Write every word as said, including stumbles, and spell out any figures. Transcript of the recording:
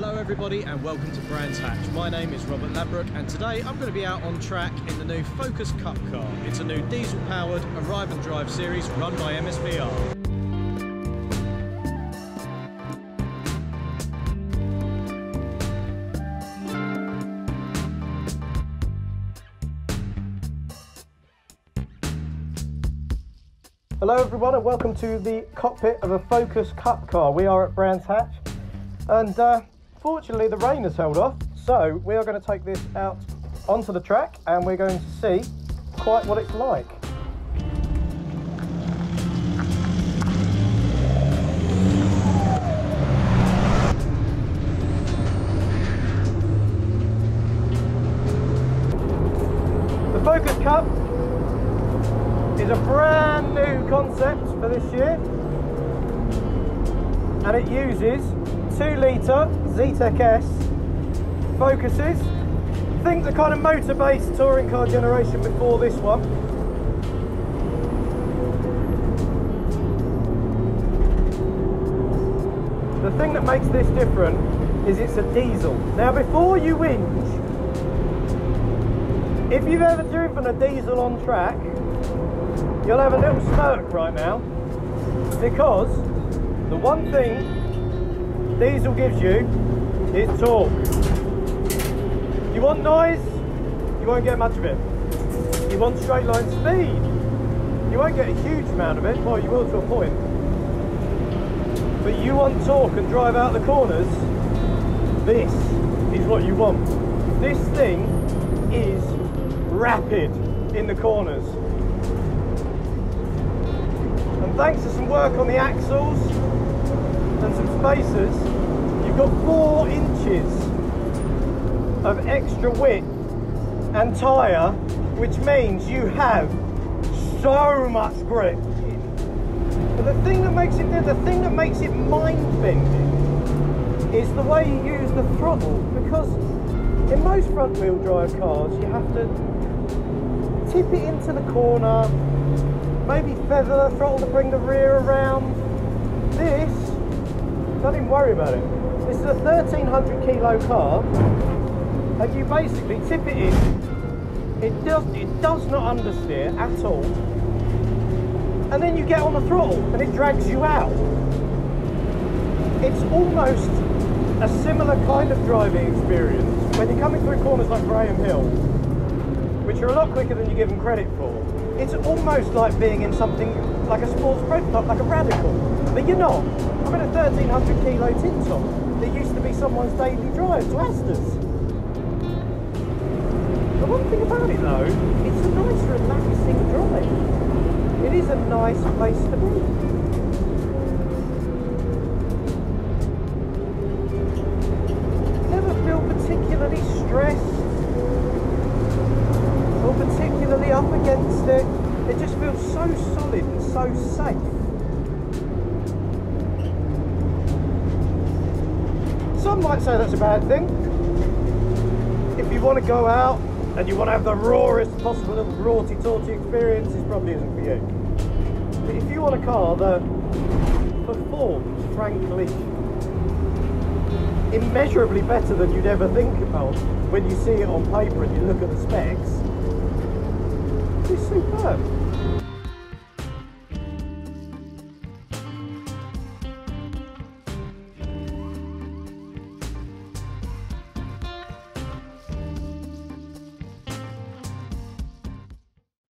Hello everybody and welcome to Brands Hatch. My name is Robert Ladbrook and today I'm going to be out on track in the new Focus Cup car. It's a new diesel powered arrive and drive series run by M S V R. Hello everyone and welcome to the cockpit of a Focus Cup car. We are at Brands Hatch and uh, fortunately the rain has held off, so we are going to take this out onto the track and we're going to see quite what it's like. The Focus Cup is a brand new concept for this year and it uses two litre ZTEC S Focuses. I think the kind of motor-based touring car generation before this one. The thing that makes this different is it's a diesel. Now before you whinge, if you've ever driven a diesel on track, you'll have a little smirk right now, because the one thing diesel gives you is torque. You want noise, you won't get much of it. You want straight line speed, you won't get a huge amount of it, well you will to a point. But you want torque and drive out the corners, this is what you want. This thing is rapid in the corners. And thanks to some work on the axles and some spacers, you've got four inches of extra width and tyre, which means you have so much grip. But the thing that makes it the thing that makes it mind-bending is the way you use the throttle, because in most front-wheel drive cars you have to tip it into the corner, maybe feather the throttle to bring the rear around. This, don't even worry about it. This is a thirteen hundred kilo car, and you basically tip it in. It does, it does not understeer at all. And then you get on the throttle, and it drags you out. It's almost a similar kind of driving experience when you're coming through corners like Graham Hill, which are a lot quicker than you give them credit for. It's almost like being in something like a sports bread club, like a radical. But you're not. I'm in a thirteen hundred kilo tin top that used to be someone's daily drive to Asda's. The one thing about it though, it's a nice relaxing drive. It is a nice place to be. Never feel particularly stressed or particularly up against it. It just feels so solid and so safe. Some might say that's a bad thing. If you want to go out and you want to have the rawest possible little rorty-torty experience, it probably isn't for you. But if you want a car that performs, frankly, immeasurably better than you'd ever think about when you see it on paper and you look at the specs, it's superb.